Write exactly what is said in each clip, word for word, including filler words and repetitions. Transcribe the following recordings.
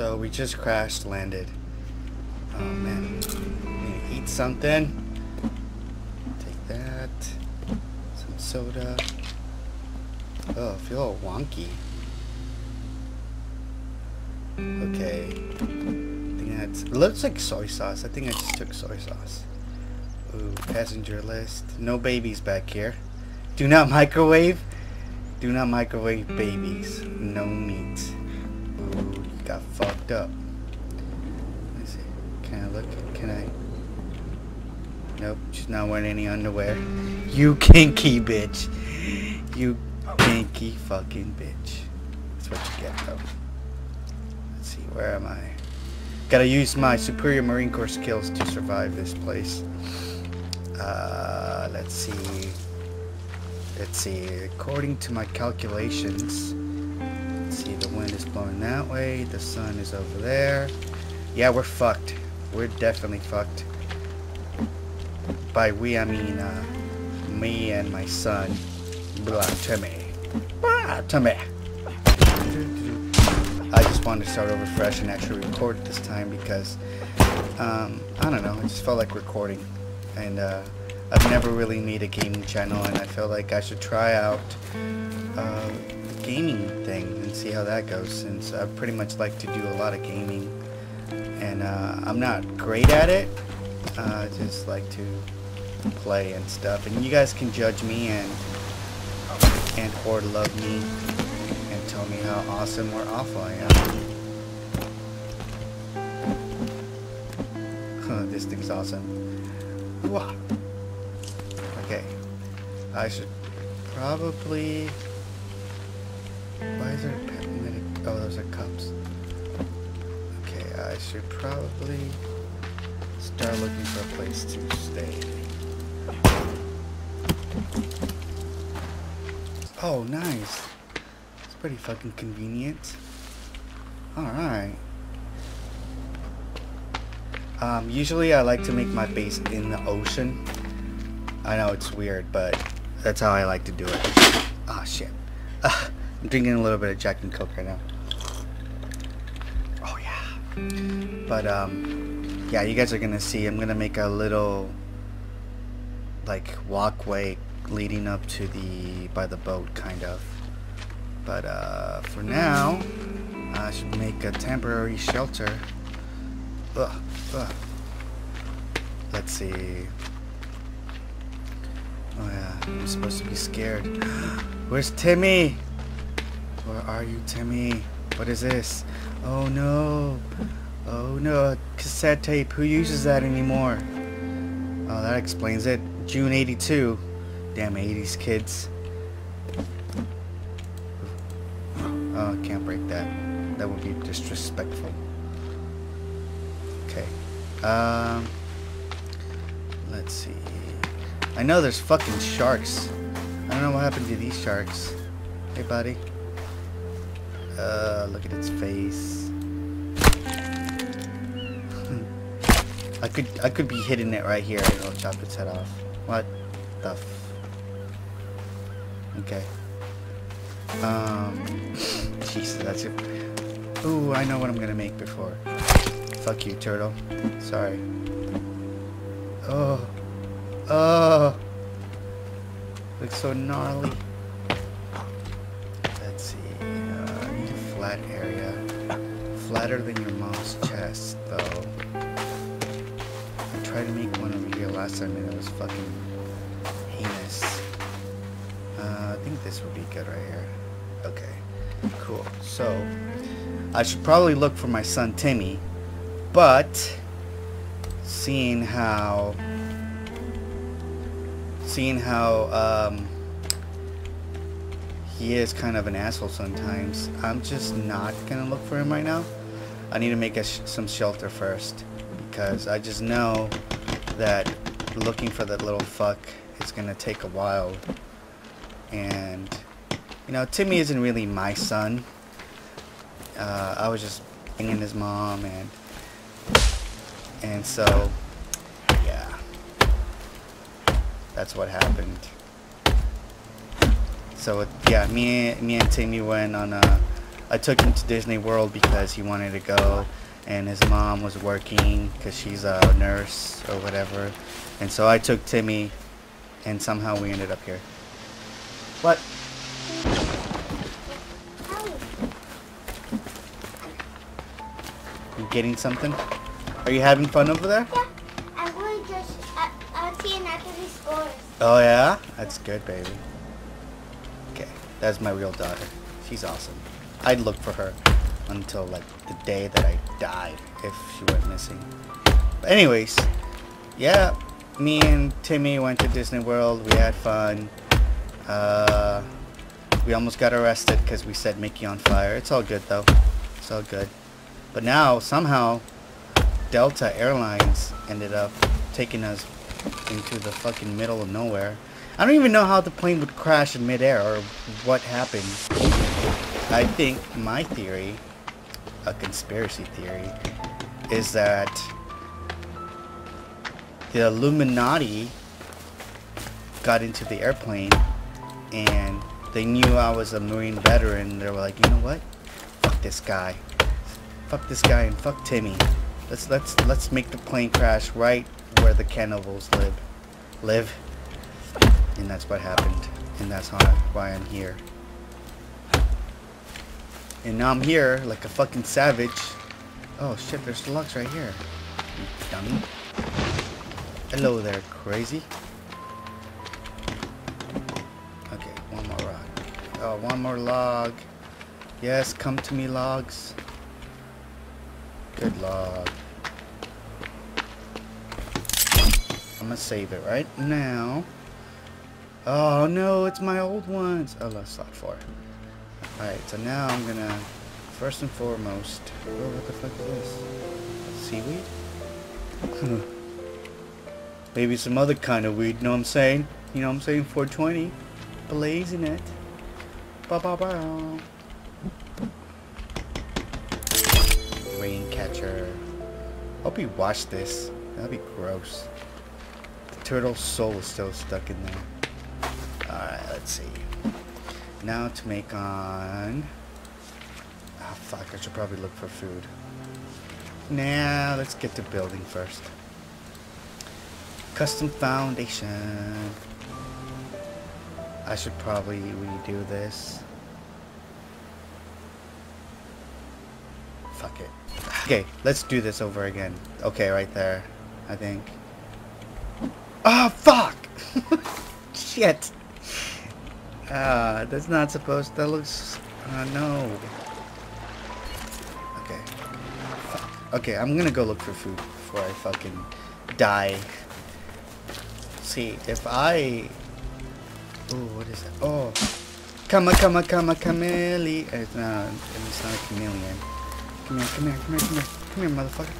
So we just crash landed. Oh man. Need to eat something. Take that. Some soda. Oh, I feel all wonky. Okay. I think that's, it looks like soy sauce. I think I just took soy sauce. Ooh, passenger list. No babies back here. Do not microwave. Do not microwave babies. No meat. Ooh, got fucked up. Let's see. Can I look? Can I? Nope, she's not wearing any underwear. You kinky bitch. You kinky fucking bitch. That's what you get though. Let's see, where am I? Gotta use my superior Marine Corps skills to survive this place. Uh, let's see. Let's see. According to my calculations, let's see, the wind is blowing that way. The sun is over there. Yeah, we're fucked. We're definitely fucked. By we, I mean uh, me and my son. Blah to me. Blah to me. I just wanted to start over fresh and actually record it this time because um, I don't know. It just felt like recording. And uh, I've never really made a gaming channel, and I feel like I should try out uh, the gaming thing and see how that goes, since I pretty much like to do a lot of gaming, and uh, I'm not great at it. uh, I just like to play and stuff, and you guys can judge me and and or love me and tell me how awesome or awful I am. Huh, this thing's awesome. Wow. Okay, I should probably. Why is there a paramedic? Oh, those are cups. Okay, I should probably start looking for a place to stay. Oh, nice. It's pretty fucking convenient. All right. Um, usually I like to make my base in the ocean. I know it's weird, but that's how I like to do it. Ah, oh, shit. Uh, I'm drinking a little bit of Jack and Coke right now. Oh, yeah. But, um, yeah, you guys are going to see. I'm going to make a little, like, walkway leading up to the, by the boat, kind of. But, uh, for now, I should make a temporary shelter. Ugh, ugh. Let's see. Oh yeah, I'm supposed to be scared. Where's Timmy? Where are you, Timmy? What is this? Oh no. Oh no. Cassette tape. Who uses that anymore? Oh, that explains it. June eighty-two. Damn eighties kids. Oh, I can't break that. That would be disrespectful. Okay, um, let's see. I know there's fucking sharks. I don't know what happened to these sharks. Hey, buddy. Uh, look at its face. I could, I could be hitting it right here and I'll chop its head off. What the f... Okay. Um, Jesus, that's it. Ooh, I know what I'm gonna make before. Fuck you, turtle. Sorry. Oh. Oh. Looks so gnarly. Let's see. Uh, I need a flat area. Flatter than your mom's chest, though. I tried to make one over here last time and it was fucking heinous. Uh, I think this would be good right here. Okay. Cool. So, I should probably look for my son, Timmy. But seeing how seeing how um, he is kind of an asshole sometimes, I'm just not gonna look for him right now. I need to make a sh some shelter first, because I just know that looking for that little fuck is gonna take a while. And you know, Timmy isn't really my son. Uh, I was just banging his mom and. And so, yeah, that's what happened. So, yeah, me, me and Timmy went on a I took him to Disney World because he wanted to go, and his mom was working because she's a nurse or whatever. And so I took Timmy, and somehow we ended up here. What? You getting something? Are you having fun over there? Yeah, I'm going to auntie and Natalie's scores. Oh yeah? That's good, baby. Okay, that's my real daughter. She's awesome. I'd look for her until like the day that I died if she went missing. But anyways, yeah, me and Timmy went to Disney World. We had fun. Uh, we almost got arrested because we set Mickey on fire. It's all good though. It's all good. But now somehow Delta Airlines ended up taking us into the fucking middle of nowhere. I don't even know how the plane would crash in midair or what happened. I think my theory, a conspiracy theory, is that the Illuminati got into the airplane and they knew I was a Marine veteran. They were like, you know what? Fuck this guy. Fuck this guy and fuck Timmy. Let's let's let's make the plane crash right where the cannibals live. Live. And that's what happened. And that's how, why I'm here. And now I'm here like a fucking savage. Oh shit, there's deluxe right here. You dummy. Hello there, crazy. Okay, one more rock. Oh, one more log. Yes, come to me, logs. Good log. I'm gonna save it right now. Oh no, it's my old ones. Oh, that's slot four. Alright, so now I'm gonna, first and foremost, oh, what the fuck is this? Seaweed? Maybe some other kind of weed, you know what I'm saying? You know what I'm saying? four twenty. Blazing it. Ba-ba-ba. Rain catcher. Hope you watch this. That'd be gross. The turtle's soul is still stuck in there. Alright, let's see. Now to make on... Oh fuck, I should probably look for food. Nah, let's get to building first. Custom foundation. I should probably redo this. Fuck it. Okay, let's do this over again. Okay, right there, I think. Oh fuck! Shit! Ah, uh, that's not supposed to, that looks, uh, no. Okay. Fuck. Okay, I'm gonna go look for food before I fucking die. See, if I, ooh, what is that? Oh, come a, come a, come a, chameleon. It's not, it's not a chameleon. Come here, come here, come here, come here, come here, motherfucker.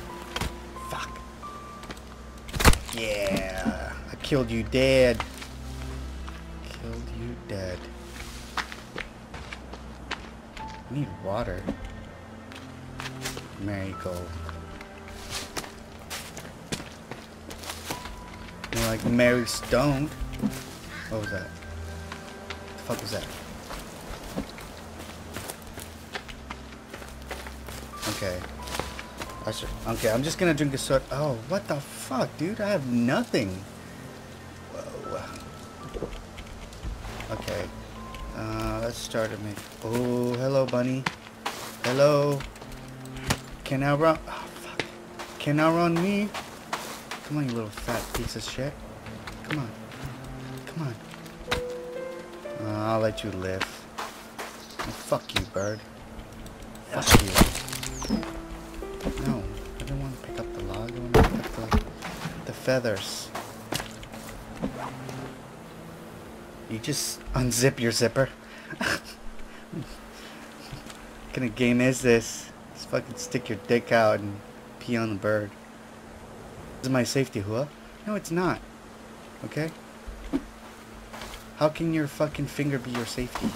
Fuck. Yeah, I killed you dead. You dead. I need water. Marigold. You're like Mary Stone. What was that? What the fuck was that? Okay. I should, okay, I'm just gonna drink a soda. Oh, what the fuck, dude? I have nothing. Okay, uh, let's start at me. Oh, hello, bunny. Hello. Can I run? Oh, fuck. Can I run me? Come on, you little fat piece of shit. Come on. Come on. Uh, I'll let you live. Oh, fuck you, bird. Fuck you. No, I don't want to pick up the log. I want to pick up the, the feathers. You just unzip your zipper. What kind of game is this? Just fucking stick your dick out and pee on the bird. This is my safety hua? No, it's not. Okay? How can your fucking finger be your safety?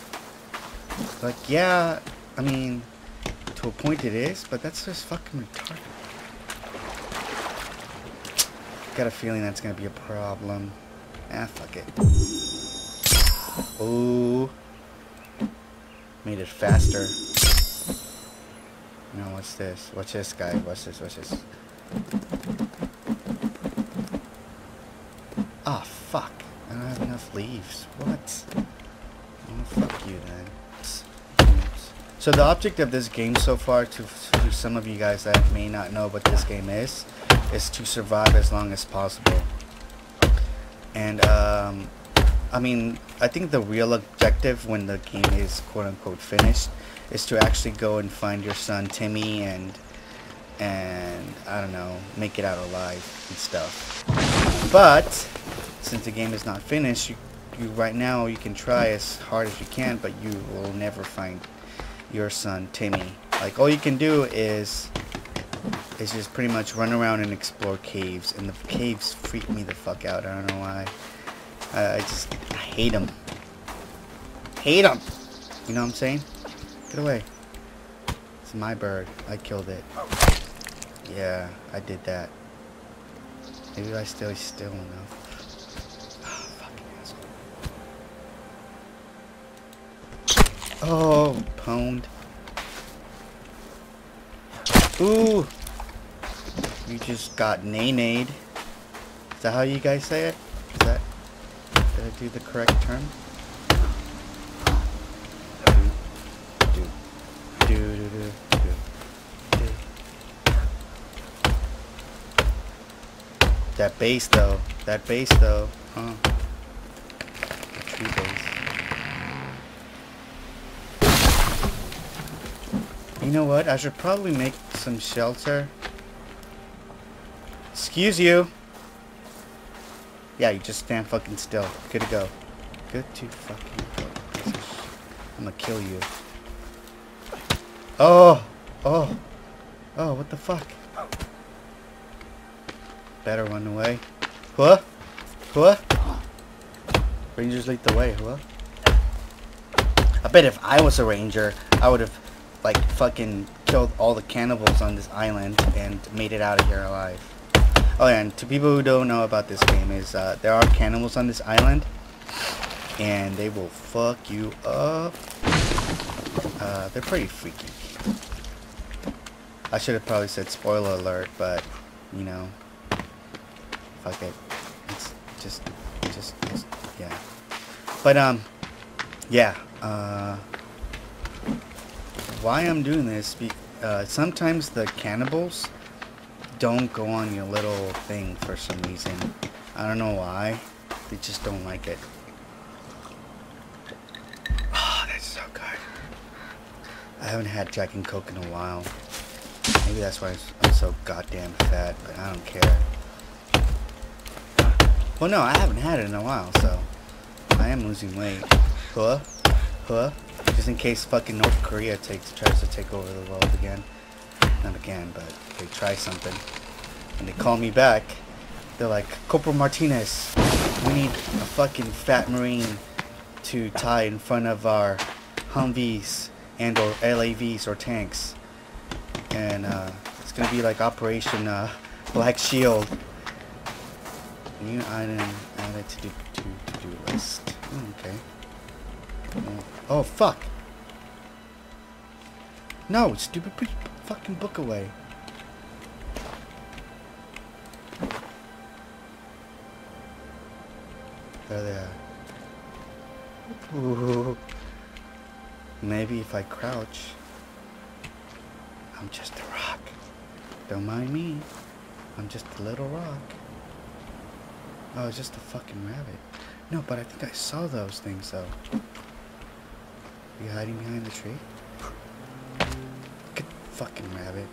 Like, yeah, I mean, to a point it is, but that's just fucking retarded. Got a feeling that's gonna be a problem. Ah, fuck it. Oh, made it faster. No, what's this? What's this guy? What's this? What's this? Ah, oh, fuck. I don't have enough leaves. What? Oh, fuck you then. So the object of this game so far, to, to some of you guys that may not know what this game is, is to survive as long as possible. And, um, I mean, I think the real objective when the game is quote-unquote finished is to actually go and find your son Timmy and, and I don't know, make it out alive and stuff. But, since the game is not finished, you, you right now you can try as hard as you can, but you will never find your son Timmy. Like, all you can do is... It's just pretty much run around and explore caves, and the caves freak me the fuck out. I don't know why. Uh, I just I hate them. Hate them. You know what I'm saying? Get away. It's my bird. I killed it. Yeah, I did that. Maybe I still still know. Oh, fucking asshole. Oh, pwned. Ooh. You just got nay-nayed. Is that how you guys say it? Is that... Did I do the correct term? Do. Do, do, do, do, do. That bass, though. That bass, though. Huh. The tree bass. You know what? I should probably make some shelter. Excuse you. Yeah, you just stand fucking still. Good to go. Good to fucking go. I'm gonna kill you. Oh! Oh! Oh, what the fuck? Better run away. Huh? Huh? Rangers lead the way, huh? I bet if I was a ranger, I would have, like, fucking killed all the cannibals on this island and made it out of here alive. Oh yeah, and to people who don't know about this game is uh, there are cannibals on this island and they will fuck you up. Uh, they're pretty freaky. I should have probably said spoiler alert, but you know, fuck it. It's just, just, just yeah. But um, yeah. Uh, why I'm doing this? Be uh, sometimes the cannibals don't go on your little thing for some reason. I don't know why. They just don't like it. Oh, that's so good. I haven't had Jack and Coke in a while. Maybe that's why I'm so goddamn fat, but I don't care. Well, no, I haven't had it in a while, so I am losing weight. Huh? Huh? Just in case fucking North Korea takes tries to take over the world again. Not again, but they try something and they call me back. They're like, Corporal Martinez, we need a fucking fat Marine to tie in front of our Humvees and or L A Vs or tanks, and uh, it's gonna be like Operation uh, Black Shield. New item added to do to, to do list. Oh, okay. Oh, oh fuck. No, stupid. Fucking book away. There they are. Ooh. Maybe if I crouch, I'm just a rock. Don't mind me. I'm just a little rock. Oh, it's just a fucking rabbit. No, but I think I saw those things though. Are you hiding behind the tree? Fucking rabbit.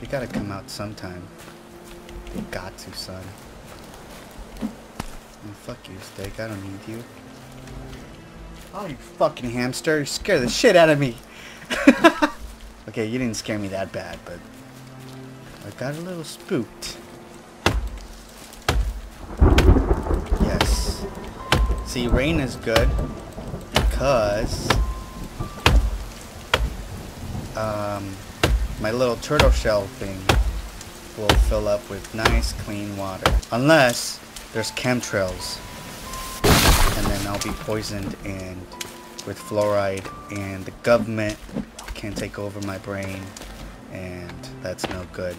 You gotta come out sometime. You got to, son. Oh, fuck you, steak. I don't need you. Oh, you fucking hamster. You scared the shit out of me. Okay, you didn't scare me that bad, but I got a little spooked. Yes. See, rain is good. Because um, my little turtle shell thing will fill up with nice clean water. Unless there's chemtrails. And then I'll be poisoned and with fluoride, and the government can take over my brain, and that's no good.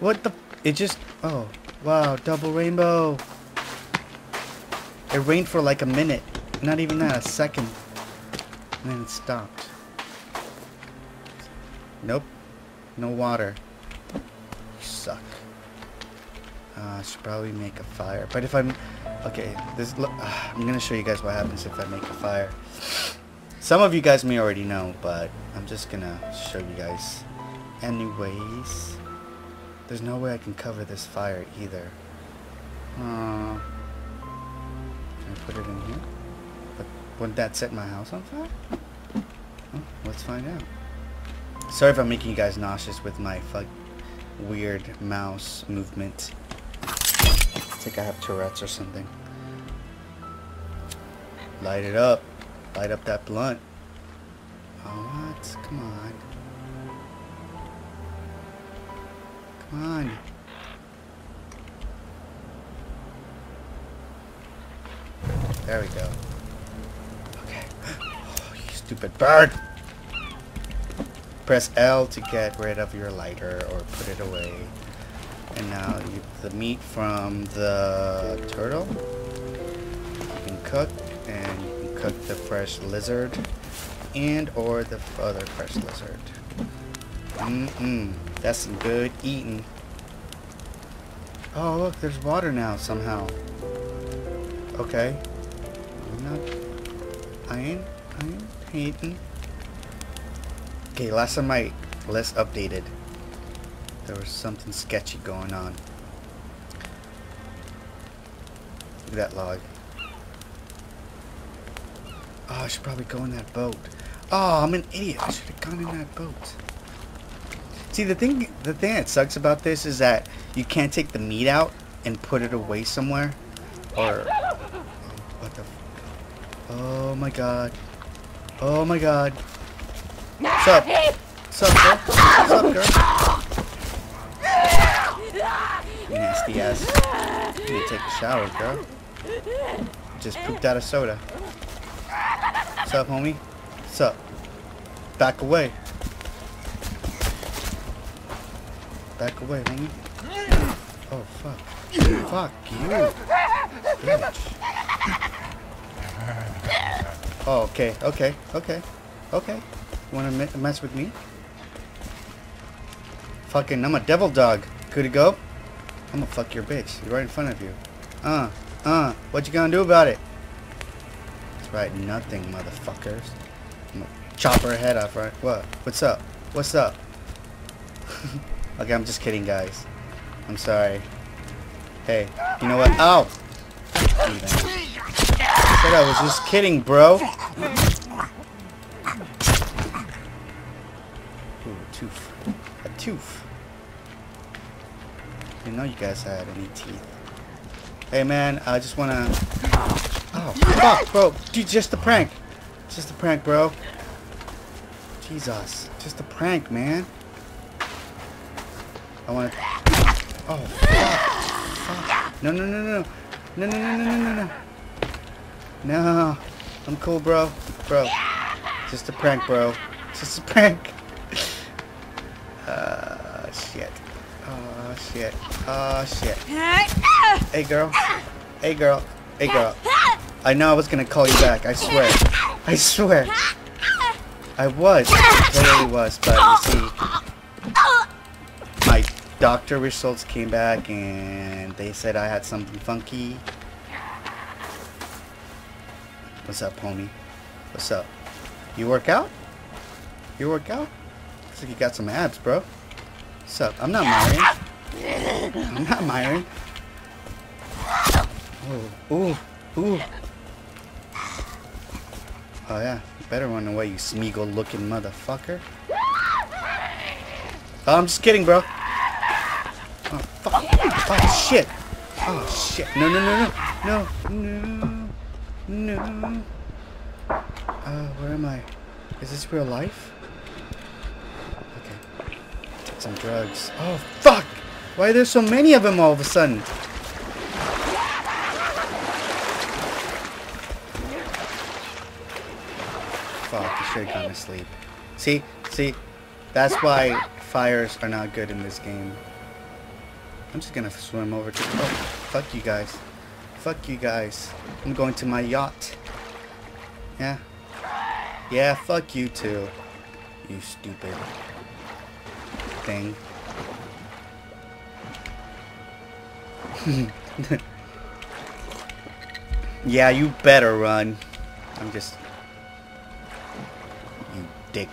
What the? It just... oh, wow, double rainbow. It rained for like a minute. Not even that, a second. And then it stopped. Nope. No water. You suck. Uh, I should probably make a fire. But if I'm... okay, this, uh, I'm going to show you guys what happens if I make a fire. Some of you guys may already know, but I'm just going to show you guys. Anyways, there's no way I can cover this fire either. Uh, can I put it in here? But wouldn't that set my house on fire? Oh, let's find out. Sorry if I'm making you guys nauseous with my fuck weird mouse movement. It's like I have Tourette's or something. Light it up. Light up that blunt. Oh, what? Come on. Come on. There we go. Okay. Oh, you stupid bird! Press L to get rid of your lighter or put it away. And now you, the meat from the turtle, you can cook, and you can cook the fresh lizard and or the other fresh lizard. Mm-mm. That's some good eating. Oh, look, there's water now somehow. Okay. I'm not, I ain't, I ain't hating. Okay, last time my list updated, there was something sketchy going on. Look at that log. Oh, I should probably go in that boat. Oh, I'm an idiot. I should have gone in that boat. See, the thing, the thing that sucks about this is that you can't take the meat out and put it away somewhere. Or... oh, what the... oh, my God. Oh, my God. What's up? What's up, girl? What's up, girl? Nasty ass. You need to take a shower, girl. Just pooped out a soda. What's up, homie? What's up? Back away. Back away, homie. Oh, fuck. Fuck you. Bitch. Oh, okay, okay, okay, okay. Wanna mess with me? Fucking, I'm a devil dog. Good to go? I'm gonna fuck your bitch. You're right in front of you. Uh, uh, what you gonna do about it? That's right, nothing, motherfuckers. I'm gonna chop her head off, right? What? What's up? What's up? Okay, I'm just kidding, guys. I'm sorry. Hey, you know what? Ow! Even. I said I was just kidding, bro. Tooth. A tooth. Didn't know you guys had any teeth. Hey man, I just wanna... oh, fuck, bro. Dude, just a prank. Just a prank, bro. Jesus. Just a prank, man. I wanna... oh, fuck. Fuck. No, no, no, no. No, no, no, no, no, no. No. I'm cool, bro. Bro. Just a prank, bro. Just a prank. Uh, shit. Oh, shit. Oh, shit. Hey, girl. Hey, girl. Hey, girl. I know I was gonna call you back. I swear. I swear. I was. I totally was, but you see, my doctor results came back and they said I had something funky. What's up, homie? What's up? You work out? You work out? Looks like you got some abs, bro. What's up? I'm not Myron. I'm not Myron. Ooh, ooh, ooh. Oh yeah, you better run away, you Smeagol looking motherfucker. Oh, I'm just kidding, bro. Oh fuck! Oh shit! Oh shit! No, no, no, no, no, no, no. Uh, where am I? Is this real life? Some drugs. Oh fuck! Why are there so many of them all of a sudden? Fuck, he should have gone to sleep. See? See? That's why fires are not good in this game. I'm just gonna swim over to... Oh, fuck you guys. Fuck you guys. I'm going to my yacht. Yeah. Yeah, fuck you too. You stupid thing. Yeah, you better run. I'm just... You dick.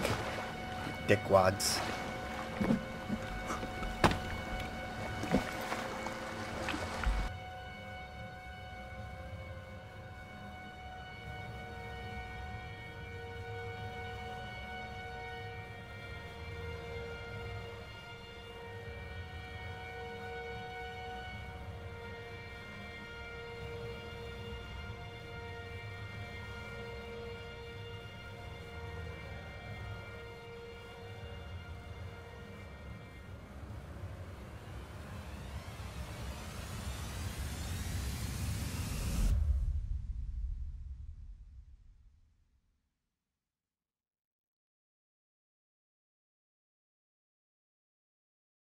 Dickwads.